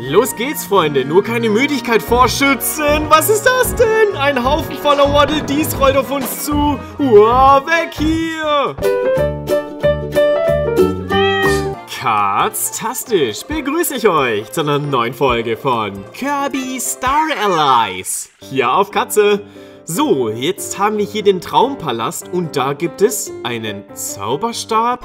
Los geht's, Freunde. Nur keine Müdigkeit vorschützen. Was ist das denn? Ein Haufen voller Waddle Dees rollt auf uns zu. Uah, weg hier. Katztastisch begrüße ich euch zu einer neuen Folge von Kirby Star Allies. Hier auf Katze. So, jetzt haben wir hier den Traumpalast und da gibt es einen Zauberstab.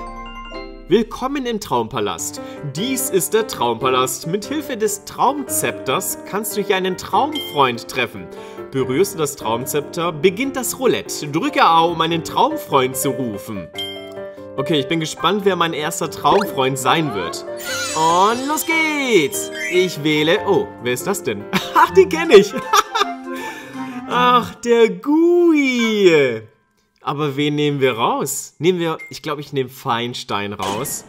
Willkommen im Traumpalast. Dies ist der Traumpalast. Mit Hilfe des Traumzepters kannst du hier einen Traumfreund treffen. Berührst du das Traumzepter, beginnt das Roulette. Drücke A, um einen Traumfreund zu rufen. Okay, ich bin gespannt, wer mein erster Traumfreund sein wird. Und los geht's! Ich wähle... Oh, wer ist das denn? Ach, den kenne ich! Ach, der Gui! Aber wen nehmen wir raus? Nehmen wir... Ich glaube, ich nehme Feinstein raus.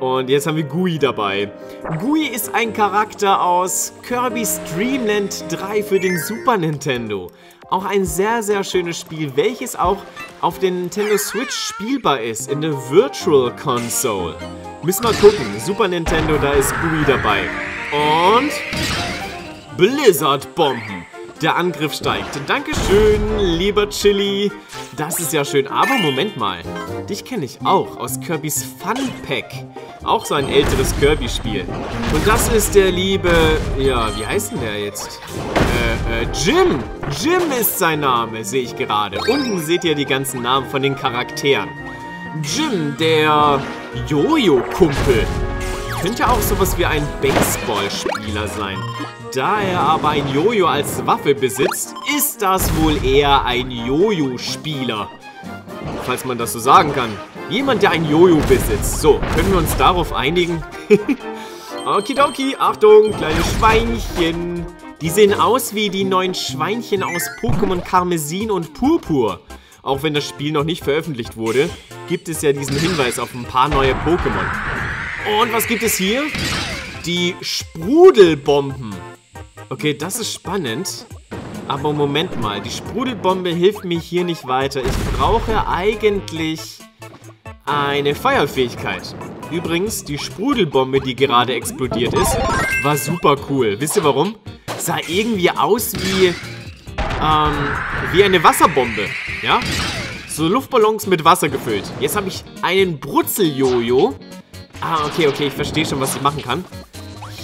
Und jetzt haben wir Gui dabei. Gui ist ein Charakter aus Kirby's Dream Land 3 für den Super Nintendo. Auch ein sehr, sehr schönes Spiel, welches auch auf den Nintendo Switch spielbar ist, in der Virtual Console. Müssen wir gucken. Super Nintendo, da ist Gui dabei. Und... Blizzard-Bomben. Der Angriff steigt. Dankeschön, lieber Chili. Das ist ja schön. Aber Moment mal. Dich kenne ich auch aus Kirbys Fun Pack. Auch so ein älteres Kirby-Spiel. Und das ist der liebe... Ja, wie heißt denn der jetzt? Jim. Jim ist sein Name, sehe ich gerade. Unten seht ihr die ganzen Namen von den Charakteren. Jim, der Jojo-Kumpel. Könnte ja auch sowas wie ein Baseballspieler sein. Da er aber ein Jojo als Waffe besitzt, ist das wohl eher ein Jojo-Spieler. Falls man das so sagen kann. Jemand, der ein Jojo besitzt. So, können wir uns darauf einigen? Okidoki, Achtung, kleine Schweinchen. Die sehen aus wie die neuen Schweinchen aus Pokémon Carmesin und Purpur. Auch wenn das Spiel noch nicht veröffentlicht wurde, gibt es ja diesen Hinweis auf ein paar neue Pokémon. Und was gibt es hier? Die Sprudelbomben. Okay, das ist spannend. Aber Moment mal, die Sprudelbombe hilft mir hier nicht weiter. Ich brauche eigentlich eine Feuerfähigkeit. Übrigens, die Sprudelbombe, die gerade explodiert ist, war super cool. Wisst ihr warum? Sah irgendwie aus wie eine Wasserbombe. Ja? So Luftballons mit Wasser gefüllt. Jetzt habe ich einen Brutzeljojo. Ah, okay, ich verstehe schon, was ich machen kann.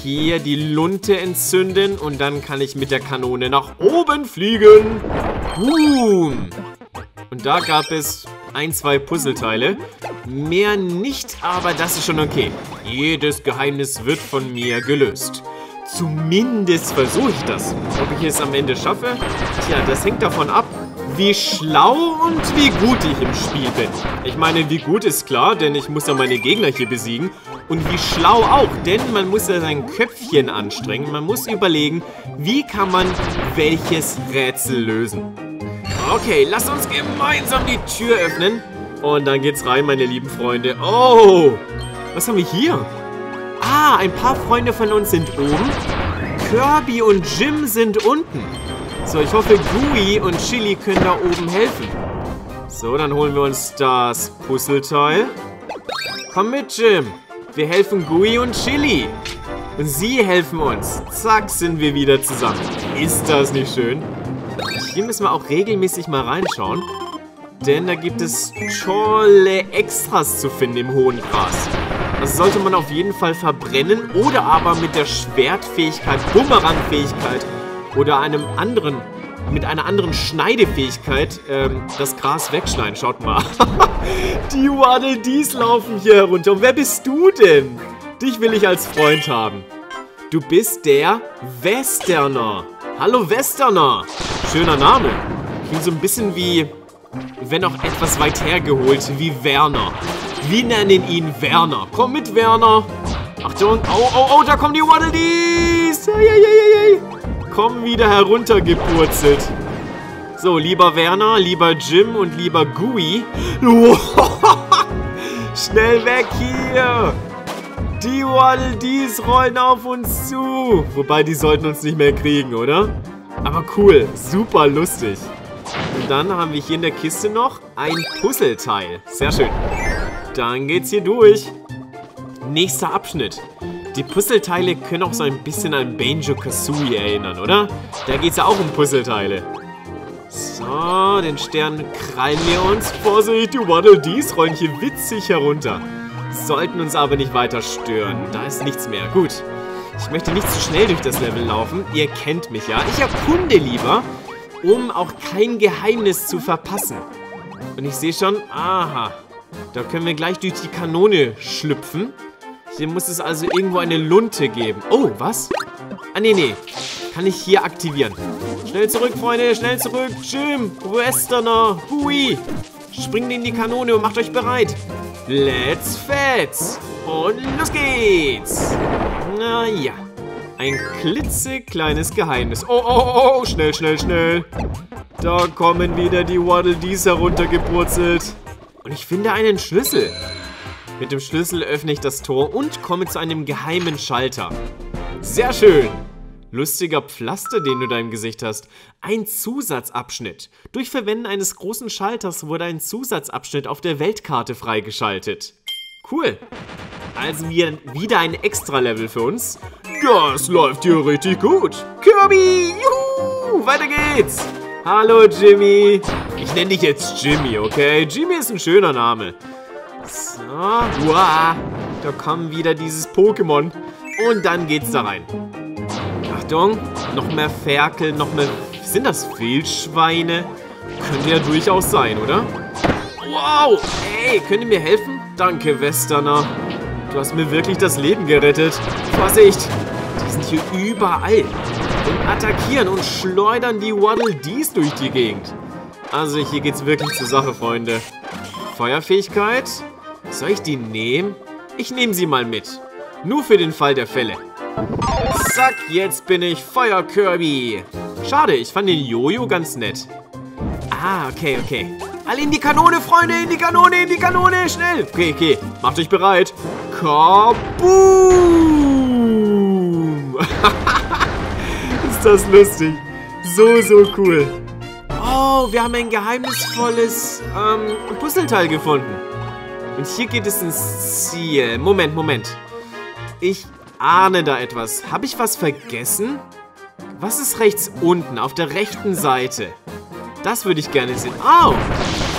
Hier die Lunte entzünden und dann kann ich mit der Kanone nach oben fliegen. Boom! Und da gab es ein, zwei Puzzleteile. Mehr nicht, aber das ist schon okay. Jedes Geheimnis wird von mir gelöst. Zumindest versuche ich das. Ob ich es am Ende schaffe? Tja, das hängt davon ab, wie schlau und wie gut ich im Spiel bin. Ich meine, wie gut ist klar, denn ich muss ja meine Gegner hier besiegen. Und wie schlau auch, denn man muss ja sein Köpfchen anstrengen. Man muss überlegen, wie kann man welches Rätsel lösen. Okay, lasst uns gemeinsam die Tür öffnen. Und dann geht's rein, meine lieben Freunde. Oh, was haben wir hier? Ah, ein paar Freunde von uns sind oben. Kirby und Jim sind unten. So, ich hoffe, Gui und Chili können da oben helfen. So, dann holen wir uns das Puzzleteil. Komm mit, Jim. Wir helfen Gui und Chili. Und sie helfen uns. Zack, sind wir wieder zusammen. Ist das nicht schön? Hier müssen wir auch regelmäßig mal reinschauen. Denn da gibt es tolle Extras zu finden im hohen Gras. Das sollte man auf jeden Fall verbrennen. Oder aber mit der Schwertfähigkeit, Bumerangfähigkeit oder mit einer anderen Schneidefähigkeit das Gras wegschneiden. Schaut mal. Die Waddle Dees laufen hier herunter. Und wer bist du denn? Dich will ich als Freund haben. Du bist der Westerner. Hallo Westerner. Schöner Name. Klingt so ein bisschen wie, wenn auch etwas weit hergeholt, wie Werner. Wir nennen ihn Werner. Komm mit, Werner. Achtung. Oh, da kommen die Waddle Dees. Komm wieder heruntergepurzelt. So, lieber Werner, lieber Jim und lieber Gui. Schnell weg hier. Die Waddle Dees rollen auf uns zu. Wobei, die sollten uns nicht mehr kriegen, oder? Aber cool, super lustig. Und dann haben wir hier in der Kiste noch ein Puzzleteil. Sehr schön. Dann geht's hier durch. Nächster Abschnitt. Die Puzzleteile können auch so ein bisschen an Banjo-Kazooie erinnern, oder? Da geht es ja auch um Puzzleteile. So, den Stern krallen wir uns. Vorsicht, die Waddle Dees rollen hier witzig herunter. Sollten uns aber nicht weiter stören. Da ist nichts mehr. Gut. Ich möchte nicht zu schnell durch das Level laufen. Ihr kennt mich ja. Ich erkunde lieber, um auch kein Geheimnis zu verpassen. Und ich sehe schon, aha, da können wir gleich durch die Kanone schlüpfen. Hier muss es also irgendwo eine Lunte geben. Oh, was? Ah, nee, nee. Kann ich hier aktivieren. Schnell zurück, Freunde, schnell zurück. Jim, Westerner, Hui. Springt in die Kanone und macht euch bereit. Let's fetz. Und los geht's. Naja. Ein klitzekleines Geheimnis. Oh, oh, oh, schnell, schnell, schnell. Da kommen wieder die Waddle Dees heruntergepurzelt. Und ich finde einen Schlüssel. Mit dem Schlüssel öffne ich das Tor und komme zu einem geheimen Schalter. Sehr schön. Lustiger Pflaster, den du da im Gesicht hast. Ein Zusatzabschnitt. Durch Verwenden eines großen Schalters wurde ein Zusatzabschnitt auf der Weltkarte freigeschaltet. Cool. Also wieder ein Extra-Level für uns. Das läuft hier richtig gut. Kirby, juhu, weiter geht's. Hallo, Jimmy. Ich nenne dich jetzt Jimmy, okay? Jimmy ist ein schöner Name. So, wow. Da kommen wieder dieses Pokémon. Und dann geht's da rein. Achtung, noch mehr Ferkel, noch mehr... Sind das Fehlschweine? Könnte ja durchaus sein, oder? Wow, ey, könnt ihr mir helfen? Danke, Westerner. Du hast mir wirklich das Leben gerettet. Vorsicht, die sind hier überall. Und attackieren und schleudern die Waddle Dees durch die Gegend. Also hier geht's wirklich zur Sache, Freunde. Feuerfähigkeit? Soll ich die nehmen? Ich nehme sie mal mit. Nur für den Fall der Fälle. Zack, jetzt bin ich Feuer-Kirby. Schade, ich fand den Jojo ganz nett. Ah, okay, okay. Alle in die Kanone, Freunde, in die Kanone, schnell. Okay, okay, macht euch bereit. Kaboom! Ist das lustig. So, so cool. Oh, wir haben ein geheimnisvolles Puzzleteil gefunden. Und hier geht es ins Ziel. Moment, Moment. Ich ahne da etwas. Habe ich was vergessen? Was ist rechts unten, auf der rechten Seite? Das würde ich gerne sehen. Oh,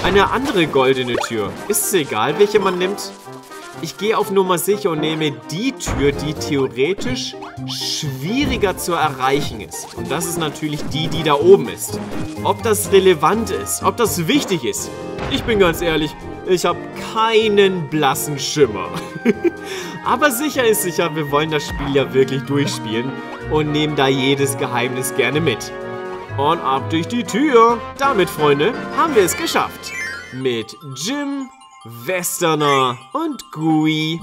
eine andere goldene Tür. Ist es egal, welche man nimmt? Ich gehe auf Nummer sicher und nehme die Tür, die theoretisch schwieriger zu erreichen ist. Und das ist natürlich die, die da oben ist. Ob das relevant ist, ob das wichtig ist. Ich bin ganz ehrlich, ich habe keinen blassen Schimmer. Aber sicher ist sicher, wir wollen das Spiel ja wirklich durchspielen und nehmen da jedes Geheimnis gerne mit. Und ab durch die Tür. Damit, Freunde, haben wir es geschafft. Mit Jim... Westerner und Gui.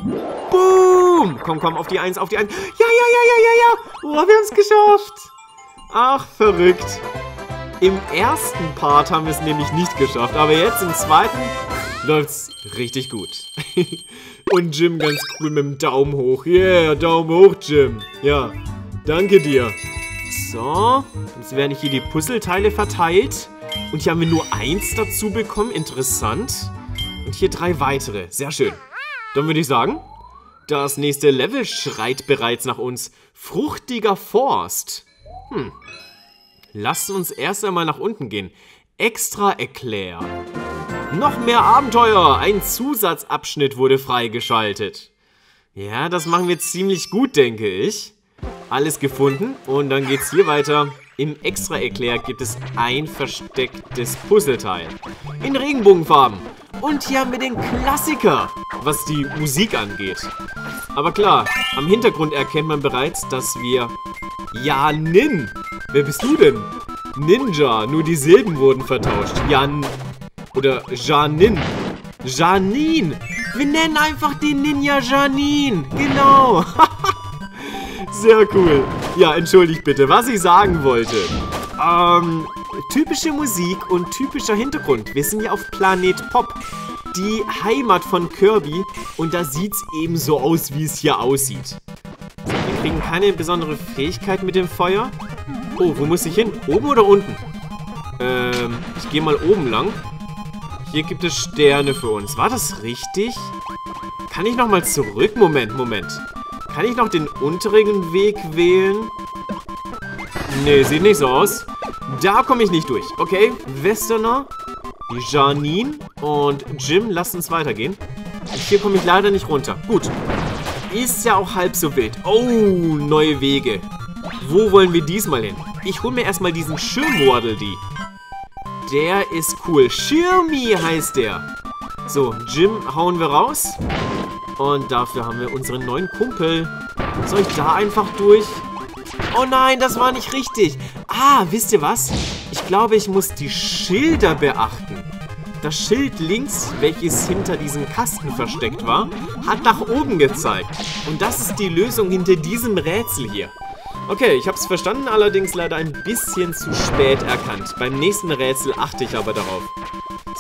Boom! Komm, komm, auf die Eins, auf die Eins. Ja, ja, ja, ja, ja, ja. Oh, wir haben es geschafft. Ach, verrückt. Im ersten Part haben wir es nämlich nicht geschafft. Aber jetzt im zweiten läuft es richtig gut. Und Jim ganz cool mit dem Daumen hoch. Yeah, Daumen hoch, Jim. Ja, danke dir. So, jetzt werden hier die Puzzleteile verteilt. Und hier haben wir nur eins dazu bekommen. Interessant. Und hier 3 weitere. Sehr schön. Dann würde ich sagen, das nächste Level schreit bereits nach uns. Fruchtiger Forst. Hm. Lasst uns erst einmal nach unten gehen. Extra Eclair. Noch mehr Abenteuer. Ein Zusatzabschnitt wurde freigeschaltet. Ja, das machen wir ziemlich gut, denke ich. Alles gefunden. Und dann geht's hier weiter. Im Extra Eclair gibt es ein verstecktes Puzzleteil. In Regenbogenfarben. Und hier haben wir den Klassiker, was die Musik angeht. Aber klar, am Hintergrund erkennt man bereits, dass wir... Ja, Nin. Wer bist du denn? Ninja. Nur die Silben wurden vertauscht. Jan... Oder Janin. Janine. Wir nennen einfach den Ninja Janine. Genau. Sehr cool. Ja, entschuldigt bitte, was ich sagen wollte. Typische Musik und typischer Hintergrund. Wir sind ja auf Planet Pop, die Heimat von Kirby. Und da sieht es eben so aus, wie es hier aussieht. Wir kriegen keine besondere Fähigkeit mit dem Feuer. Oh, wo muss ich hin? Oben oder unten? Ich gehe mal oben lang. Hier gibt es Sterne für uns. War das richtig? Kann ich nochmal zurück? Moment, Moment. Kann ich noch den unteren Weg wählen? Nee, sieht nicht so aus. Da komme ich nicht durch. Okay, Westerner, Janine und Jim, lasst uns weitergehen. Hier komme ich leider nicht runter. Gut. Ist ja auch halb so wild. Oh, neue Wege. Wo wollen wir diesmal hin? Ich hole mir erstmal diesen Schirm-Waddle Dee. Der ist cool. Schirmi heißt der. So, Jim hauen wir raus. Und dafür haben wir unseren neuen Kumpel. Soll ich da einfach durch? Oh nein, das war nicht richtig. Ah, wisst ihr was? Ich glaube, ich muss die Schilder beachten. Das Schild links, welches hinter diesem Kasten versteckt war, hat nach oben gezeigt. Und das ist die Lösung hinter diesem Rätsel hier. Okay, ich habe es verstanden, allerdings leider ein bisschen zu spät erkannt. Beim nächsten Rätsel achte ich aber darauf.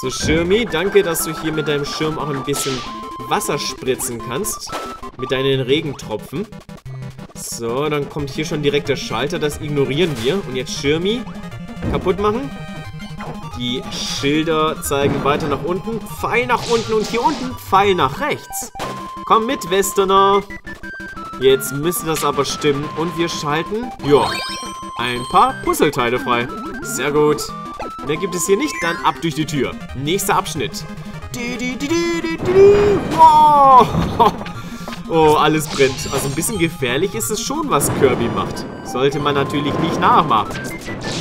So, Schirmi, danke, dass du hier mit deinem Schirm auch ein bisschen Wasser spritzen kannst. Mit deinen Regentropfen. So, dann kommt hier schon direkt der Schalter, das ignorieren wir. Und jetzt Schirmi kaputt machen. Die Schilder zeigen weiter nach unten, Pfeil nach unten und hier unten Pfeil nach rechts. Komm mit, Westerner. Jetzt müsste das aber stimmen und wir schalten, ja, ein paar Puzzleteile frei. Sehr gut. Mehr gibt es hier nicht, dann ab durch die Tür. Nächster Abschnitt. Wow. Oh, alles brennt. Also ein bisschen gefährlich ist es schon, was Kirby macht. Sollte man natürlich nicht nachmachen.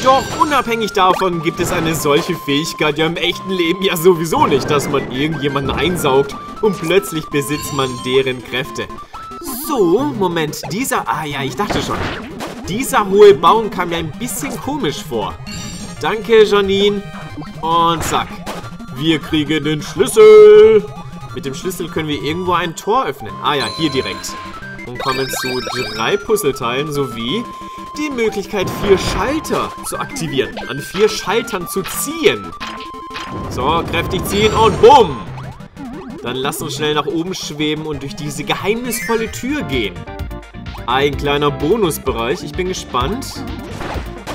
Doch unabhängig davon gibt es eine solche Fähigkeit ja im echten Leben ja sowieso nicht, dass man irgendjemanden einsaugt und plötzlich besitzt man deren Kräfte. So, Moment, dieser... Ah ja, ich dachte schon. Dieser hohe Baum kam mir ein bisschen komisch vor. Danke, Janine. Und zack. Wir kriegen den Schlüssel. Mit dem Schlüssel können wir irgendwo ein Tor öffnen. Ah ja, hier direkt. Und kommen zu 3 Puzzleteilen sowie die Möglichkeit, 4 Schalter zu aktivieren. An 4 Schaltern zu ziehen. So, kräftig ziehen und bumm. Dann lasst uns schnell nach oben schweben und durch diese geheimnisvolle Tür gehen. Ein kleiner Bonusbereich. Ich bin gespannt.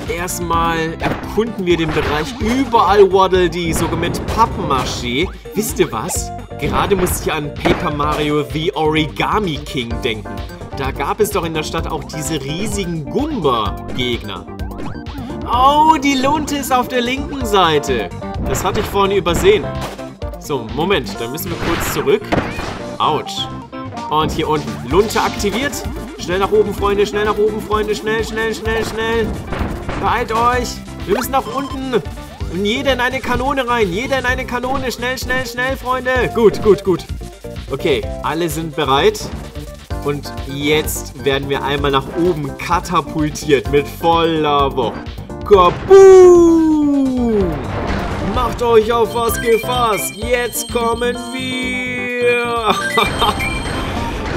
Erstmal erkunden wir den Bereich. Überall Waddle Dee, sogar mit Pappmaché. Wisst ihr was? Gerade muss ich an Paper Mario The Origami King denken. Da gab es doch in der Stadt auch diese riesigen Goomba-Gegner. Oh, die Lunte ist auf der linken Seite. Das hatte ich vorhin übersehen. So, Moment, dann müssen wir kurz zurück. Autsch. Und hier unten. Lunte aktiviert. Schnell nach oben, Freunde, schnell nach oben, Freunde. Schnell, schnell, schnell, schnell. Beeilt euch. Wir müssen nach unten. Und jeder in eine Kanone rein. Jeder in eine Kanone. Schnell, schnell, schnell, Freunde. Gut, gut, gut. Okay, alle sind bereit. Und jetzt werden wir einmal nach oben katapultiert mit voller Wucht. Kaboom! Macht euch auf was gefasst. Jetzt kommen wir.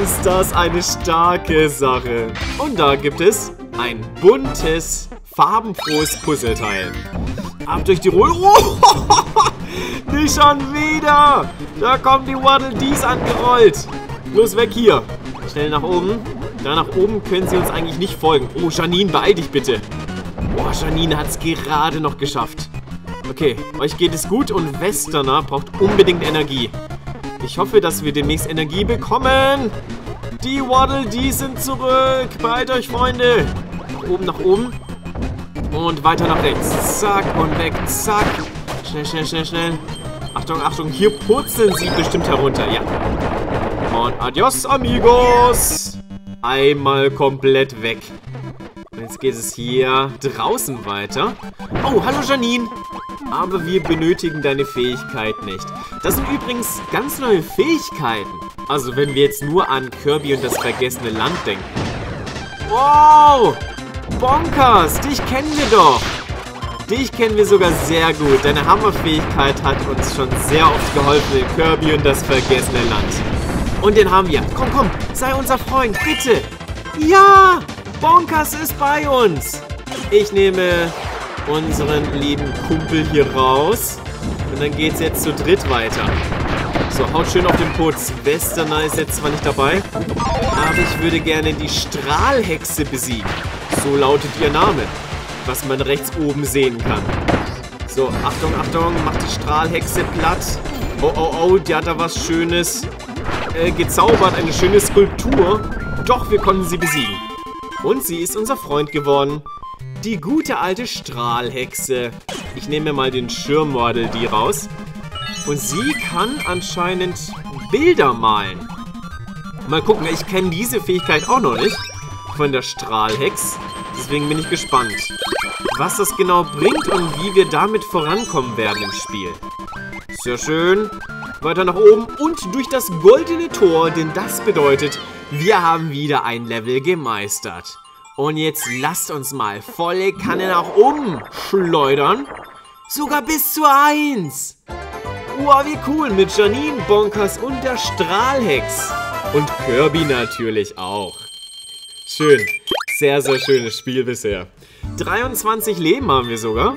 Ist das eine starke Sache. Und da gibt es ein buntes, farbenfrohes Puzzleteil. Ab durch die Ruhe. Oh, nicht schon wieder. Da kommen die Waddle Dees angerollt. Los, weg hier. Schnell nach oben. Da nach oben können sie uns eigentlich nicht folgen. Oh, Janine, beeil dich bitte. Boah, Janine hat es gerade noch geschafft. Okay, euch geht es gut und Westerner braucht unbedingt Energie. Ich hoffe, dass wir demnächst Energie bekommen. Die Waddle Dees sind zurück. Beeilt euch, Freunde. Nach oben, nach oben. Und weiter nach rechts. Zack und weg. Zack. Schnell, schnell, schnell, schnell. Achtung, Achtung. Hier purzeln sie bestimmt herunter. Ja. Und adios, amigos. Einmal komplett weg. Und jetzt geht es hier draußen weiter. Oh, hallo Janine. Aber wir benötigen deine Fähigkeit nicht. Das sind übrigens ganz neue Fähigkeiten. Also wenn wir jetzt nur an Kirby und das vergessene Land denken. Wow. Bonkers, dich kennen wir doch. Dich kennen wir sogar sehr gut. Deine Hammerfähigkeit hat uns schon sehr oft geholfen in Kirby und das vergessene Land. Und den haben wir. Komm, komm, sei unser Freund, bitte. Ja, Bonkers ist bei uns. Ich nehme unseren lieben Kumpel hier raus. Und dann geht's jetzt zu dritt weiter. So, haut schön auf den Putz. Westerner ist jetzt zwar nicht dabei, aber ich würde gerne die Strahlhexe besiegen. So lautet ihr Name, was man rechts oben sehen kann. So, Achtung, Achtung, macht die Strahlhexe platt. Oh, oh, oh, die hat da was Schönes gezaubert, eine schöne Skulptur. Doch wir konnten sie besiegen. Und sie ist unser Freund geworden. Die gute alte Strahlhexe. Ich nehme mal den Schirm-Waddle Dee raus. Und sie kann anscheinend Bilder malen. Mal gucken, ich kenne diese Fähigkeit auch noch nicht. Von der Strahlhex. Deswegen bin ich gespannt, was das genau bringt und wie wir damit vorankommen werden im Spiel. Sehr schön. Weiter nach oben und durch das goldene Tor, denn das bedeutet, wir haben wieder ein Level gemeistert. Und jetzt lasst uns mal volle Kanne nach oben schleudern. Sogar bis zur 1. Wow, wie cool. Mit Janine, Bonkers und der Strahlhex. Und Kirby natürlich auch. Schön. Sehr, sehr schönes Spiel bisher. 23 Leben haben wir sogar.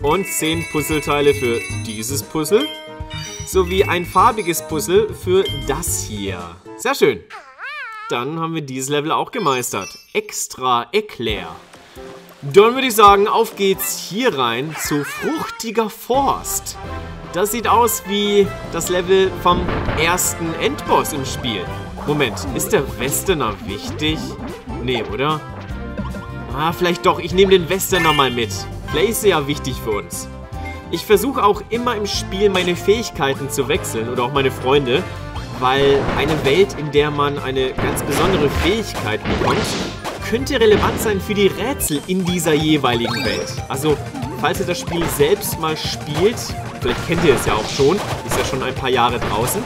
Und 10 Puzzleteile für dieses Puzzle. Sowie ein farbiges Puzzle für das hier. Sehr schön. Dann haben wir dieses Level auch gemeistert. Extra Eclair. Dann würde ich sagen, auf geht's hier rein zu Fruchtiger Forst. Das sieht aus wie das Level vom ersten Endboss im Spiel. Moment, ist der Westerner wichtig? Nee, oder? Ah, vielleicht doch. Ich nehme den Westerner mal mit. Vielleicht ist er ja wichtig für uns. Ich versuche auch immer im Spiel meine Fähigkeiten zu wechseln oder auch meine Freunde, weil eine Welt, in der man eine ganz besondere Fähigkeit bekommt, könnte relevant sein für die Rätsel in dieser jeweiligen Welt. Also, falls ihr das Spiel selbst mal spielt, vielleicht kennt ihr es ja auch schon, ist ja schon ein paar Jahre draußen,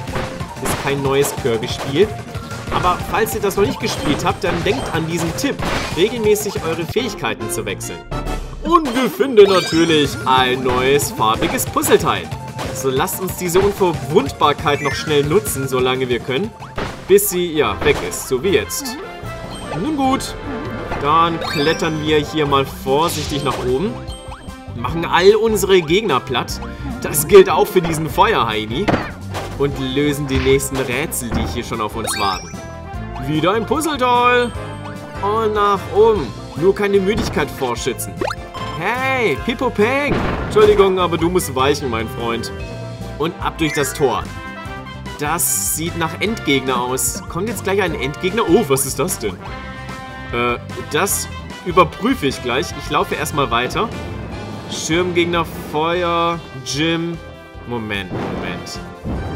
ist kein neues Kirby-Spiel. Aber falls ihr das noch nicht gespielt habt, dann denkt an diesen Tipp, regelmäßig eure Fähigkeiten zu wechseln. Und wir finden natürlich ein neues farbiges Puzzleteil. So lasst uns diese Unverwundbarkeit noch schnell nutzen, solange wir können, bis sie, ja, weg ist, so wie jetzt. Nun gut, dann klettern wir hier mal vorsichtig nach oben, machen all unsere Gegner platt, das gilt auch für diesen Feuerheini, und lösen die nächsten Rätsel, die hier schon auf uns warten. Wieder ein Puzzleteil! Und nach oben, nur keine Müdigkeit vorschützen. Hey, Pippo Peng! Entschuldigung, aber du musst weichen, mein Freund. Und ab durch das Tor. Das sieht nach Endgegner aus. Kommt jetzt gleich ein Endgegner? Oh, was ist das denn? Das überprüfe ich gleich. Ich laufe erstmal weiter. Schirmgegner, Feuer, Gym. Moment.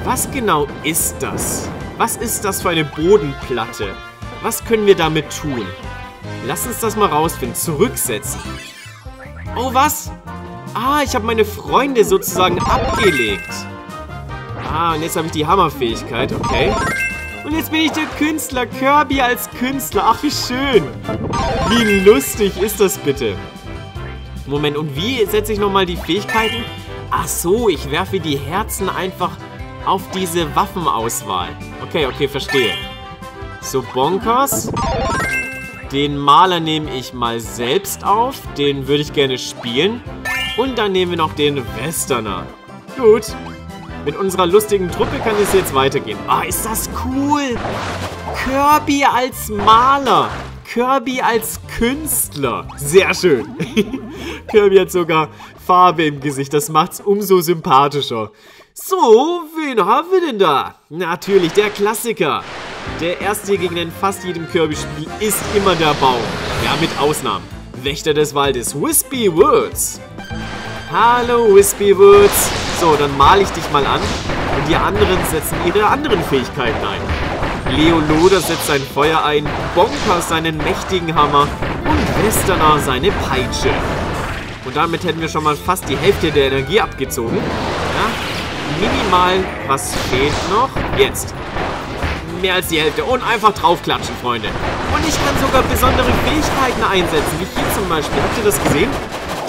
Was genau ist das? Was ist das für eine Bodenplatte? Was können wir damit tun? Lass uns das mal rausfinden. Zurücksetzen. Oh, was? Ah, ich habe meine Freunde sozusagen abgelegt. Ah, und jetzt habe ich die Hammerfähigkeit, okay. Und jetzt bin ich der Künstler, Kirby als Künstler. Ach, wie schön. Wie lustig ist das bitte? Moment, und wie setze ich nochmal die Fähigkeiten? Ach so, ich werfe die Herzen einfach auf diese Waffenauswahl. Okay, verstehe. So, Bonkers. Den Maler nehme ich mal selbst auf. Den würde ich gerne spielen. Und dann nehmen wir noch den Westerner. Gut. Mit unserer lustigen Truppe kann es jetzt weitergehen. Ah, ist das cool. Kirby als Maler. Kirby als Künstler. Sehr schön. Kirby hat sogar Farbe im Gesicht. Das macht's umso sympathischer. So, wen haben wir denn da? Natürlich der Klassiker. Der erste Gegner in fast jedem Kirby-Spiel ist immer der Baum. Ja, mit Ausnahmen. Wächter des Waldes, Whispy Woods. Hallo, Whispy Woods. So, dann male ich dich mal an. Und die anderen setzen ihre anderen Fähigkeiten ein. Leoloder setzt sein Feuer ein, Bonkers seinen mächtigen Hammer und Westerner seine Peitsche. Und damit hätten wir schon mal fast die Hälfte der Energie abgezogen. Ja, minimal. Was fehlt noch? Jetzt. Mehr als die Hälfte und einfach draufklatschen, Freunde. Und ich kann sogar besondere Fähigkeiten einsetzen, wie hier zum Beispiel. Habt ihr das gesehen?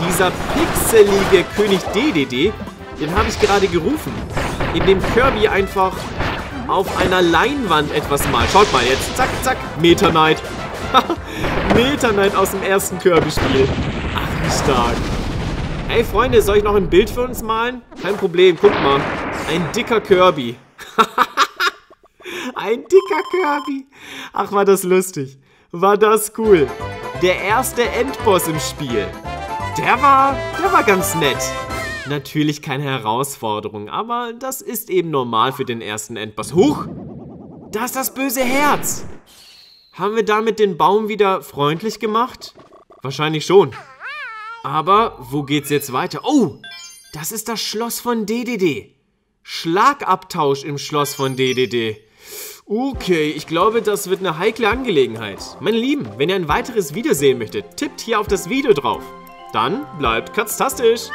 Dieser pixelige König DDD, den habe ich gerade gerufen, indem Kirby einfach auf einer Leinwand etwas malt. Schaut mal jetzt, zack, zack, Meta Knight. Meta Knight aus dem ersten Kirby-Spiel. Ach, wie stark. Ey, Freunde, soll ich noch ein Bild für uns malen? Kein Problem, guck mal. Ein dicker Kirby. Ein dicker Kirby. Ach, war das lustig. War das cool. Der erste Endboss im Spiel. Der war ganz nett. Natürlich keine Herausforderung, aber das ist eben normal für den ersten Endboss. Huch! Da ist das böse Herz. Haben wir damit den Baum wieder freundlich gemacht? Wahrscheinlich schon. Aber wo geht's jetzt weiter? Oh, das ist das Schloss von DDD. Schlagabtausch im Schloss von DDD. Okay, ich glaube, das wird eine heikle Angelegenheit. Meine Lieben, wenn ihr ein weiteres Video sehen möchtet, tippt hier auf das Video drauf. Dann bleibt katztastisch.